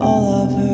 all of her.